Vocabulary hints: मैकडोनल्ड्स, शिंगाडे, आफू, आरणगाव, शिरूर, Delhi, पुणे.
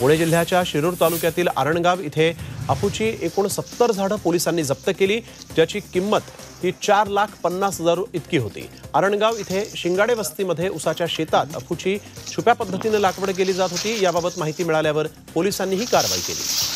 पुणे जिल्ह्याच्या शिरूर तालुक्यातील आरणगाव इथे अफूची एकूण 70 झाडं पोलिसांनी जप्त केली, ज्याची किंमत ही 4,50,000 इतकी होती। आरणगाव इथे शिंगाडे वस्तीमध्ये उसाच्या शेतात अफूची छुप्या पद्धतीने लागवड केली जात होती। याबाबत माहिती मिळाल्यावर पोलिसांनी ही कारवाई केली।